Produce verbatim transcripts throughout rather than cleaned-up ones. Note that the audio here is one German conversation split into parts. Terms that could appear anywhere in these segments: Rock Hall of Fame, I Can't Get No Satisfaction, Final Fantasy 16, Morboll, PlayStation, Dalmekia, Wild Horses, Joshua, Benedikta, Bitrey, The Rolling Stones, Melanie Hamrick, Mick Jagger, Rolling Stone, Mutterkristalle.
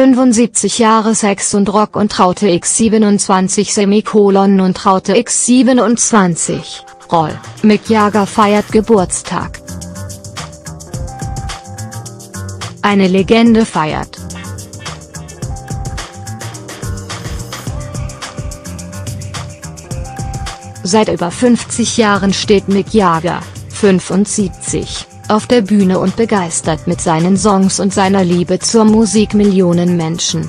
fünfundsiebzig Jahre Sex und Rock und Traute x siebenundzwanzig Semikolon und Traute x siebenundzwanzig, Roll, Mick Jagger feiert Geburtstag. Eine Legende feiert. Seit über fünfzig Jahren steht Mick Jagger, fünfundsiebzig, auf der Bühne und begeistert mit seinen Songs und seiner Liebe zur Musik Millionen Menschen.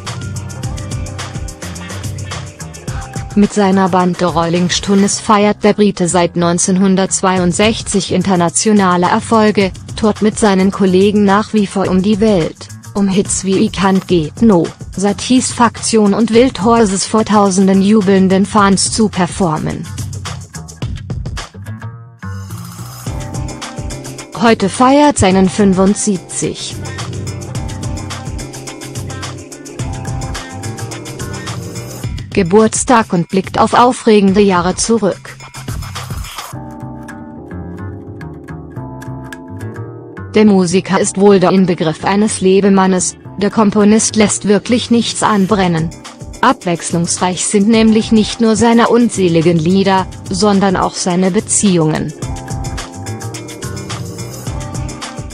Mit seiner Band The Rolling Stones feiert der Brite seit neunzehnhundertzweiundsechzig internationale Erfolge, tourt mit seinen Kollegen nach wie vor um die Welt, um Hits wie I Can't Get No Satisfaction und Wild Horses vor tausenden jubelnden Fans zu performen. Heute feiert seinen fünfundsiebzig. Geburtstag und blickt auf aufregende Jahre zurück. Der Musiker ist wohl der Inbegriff eines Lebemannes, der Komponist lässt wirklich nichts anbrennen. Abwechslungsreich sind nämlich nicht nur seine unzähligen Lieder, sondern auch seine Beziehungen.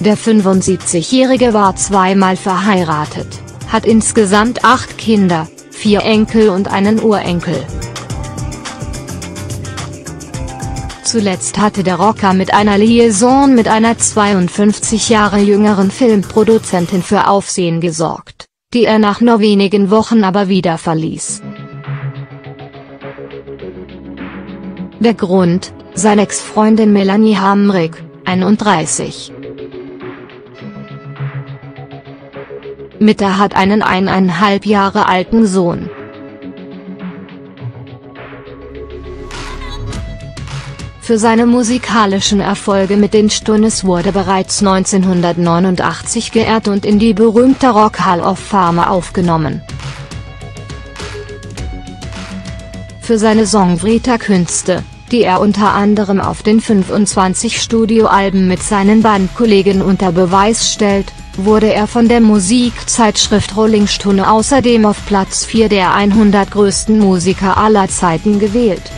Der fünfundsiebzigjährige war zweimal verheiratet, hat insgesamt acht Kinder, vier Enkel und einen Urenkel. Zuletzt hatte der Rocker mit einer Liaison mit einer zweiundfünfzig Jahre jüngeren Filmproduzentin für Aufsehen gesorgt, die er nach nur wenigen Wochen aber wieder verließ. Der Grund, seine Ex-Freundin Melanie Hamrick, einunddreißig. Mick hat einen eineinhalb Jahre alten Sohn. Für seine musikalischen Erfolge mit den Stones wurde bereits neunzehnhundertneunundachtzig geehrt und in die berühmte Rock Hall of Fame aufgenommen. Für seine Songwriter-Künste, die er unter anderem auf den fünfundzwanzig Studioalben mit seinen Bandkollegen unter Beweis stellt, wurde er von der Musikzeitschrift Rolling Stone außerdem auf Platz vier der hundert größten Musiker aller Zeiten gewählt.